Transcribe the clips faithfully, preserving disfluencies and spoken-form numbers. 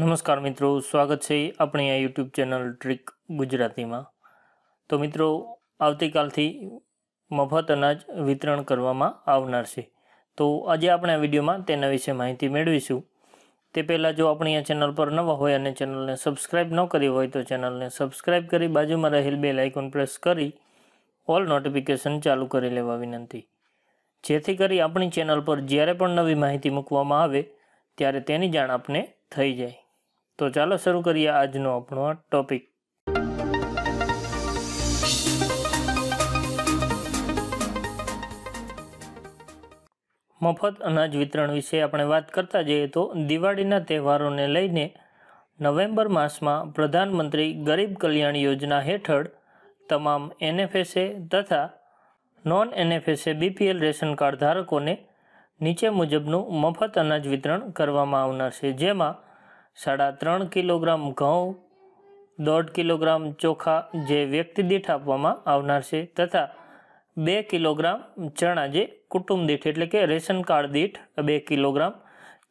नमस्कार मित्रों, स्वागत है अपनी आ यूट्यूब चैनल ट्रीक गुजराती में। तो मित्रों, आवती काल थी मफत अनाज वितरण करवामां आवनार छे। तो आज आपणे विडियो में तेना विशे माहिती मेळवीशुं। ते पहेला जो अपनी आ चैनल पर नवा होय अने चैनल ने सब्सक्राइब न करी होय तो चैनल ने सब्सक्राइब करी बाजू में रहेल बेल आइकॉन प्रेस करी ऑल नोटिफिकेशन चालू करी लेवा विनंती, जेथी करी अपनी चैनल पर ज्यारे पण नवी माहिती मूकवामां आवे त्यारे तेनी जाण आपने थई जाय। तो चलो शुरू करिए आज नो अपनो टॉपिक। मफत अनाज वितरण विषे अपने बात करता जाइए तो दिवाळीना त्यौहारों ने लईने नवेम्बर मास में प्रधानमंत्री गरीब कल्याण योजना हेठळ तमाम एन एफ एस ए तथा non N F S A B P L ration card धारकों ने नीचे मुजबनु मफत अनाज वितरण करवामां आवनार छे। जेमां साढ़ा त्रण किलोग्राम घऊँ, दौड़ किलोग्राम चोखा जे व्यक्ति दीठ आपवामां आवनार छे तथा बे किलोग्राम चना जे कुटुंब दीठ एटले के रेशन कार्ड दीठ बे किलोग्राम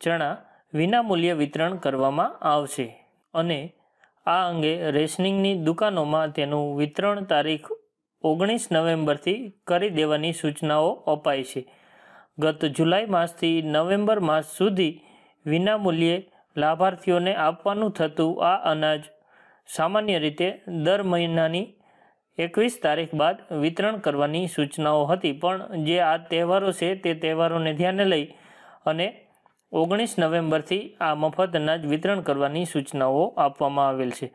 चना विनामूल्य वितरण करवामां आवशे अने आ अंगे रेशनिंगनी दुकानोमां तेनुं वितरण तारीख ओगणीस नवेम्बरथी करी देवानी सूचनाओ अपाई छे। गत जुलाई मासथी नवेम्बर मास सुधी विनामूल्ये लाभार्थीओने आपवानुं थतुं आ अनाज सामान्य रीते दर महीनानी एकवीस तारीख बाद वितरण करवानी सूचनाओ हती, पण जे आ तहेवारो छे ते तहेवारोने ध्याने लई अने ओगणीस नवेम्बरथी आ मफत अनाज वितरण करवानी सूचनाओ आपवामां आवेल छे।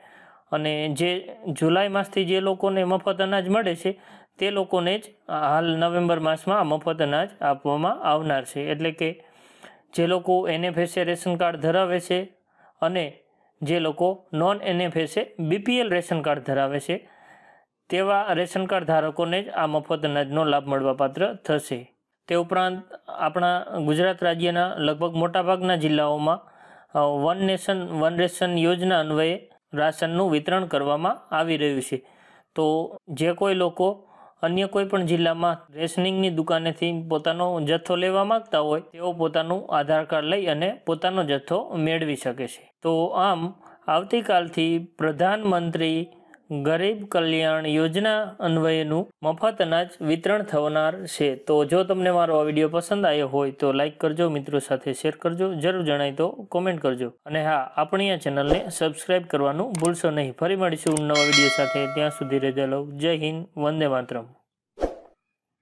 अने जे जुलाई मासथी जे लोकोने मफत अनाज मळे छे ते लोकोने ज हाल नवेम्बर मासमां मफत अनाज आपवामां आवनार छे। एटले के जे लोको N F S A ration card धरावे छे अने जे लोको non N F S A B P L ration card धरावे छे तेवा रेशन कार्ड धारकोने ज आ मफत अनाजनो लाभ मळवापात्र थशे। ते उपरांत आपणा गुजरात राज्यना लगभग मोटाभागना जिल्लाओमां वन नेशन वन रेशन योजना अन्वये राशननुं वितरण करवामां आवी रह्युं छे। तो जे कोई लोको अन्य कोईपण जिल्लामां रेशनिंगनी दुकानेथी पोतानो जथ्थो लेवा मागता होय तेओ पोतानुं आधार कार्ड लई अने पोतानो जथ्थो मेळवी शके छे। तो आम आवतीकालथी प्रधानमंत्री गरीब कल्याण योजना अन्वयेनुं मफत अनाज वितरण थवनार छे। तो जो तमने मारो आ विडियो पसंद आव्यो होय तो लाइक करजो, मित्रों साथे शेर करजो, जरूर जणाय तो कमेंट करजो अने हाँ, आपणी आ चेनलने सब्सक्राइब करवानुं भूलशो नहीं। फरी मळीशुं नवा विडियो साथे, त्यां सुधी रजा लो। जय हिंद, वंदे मातरम।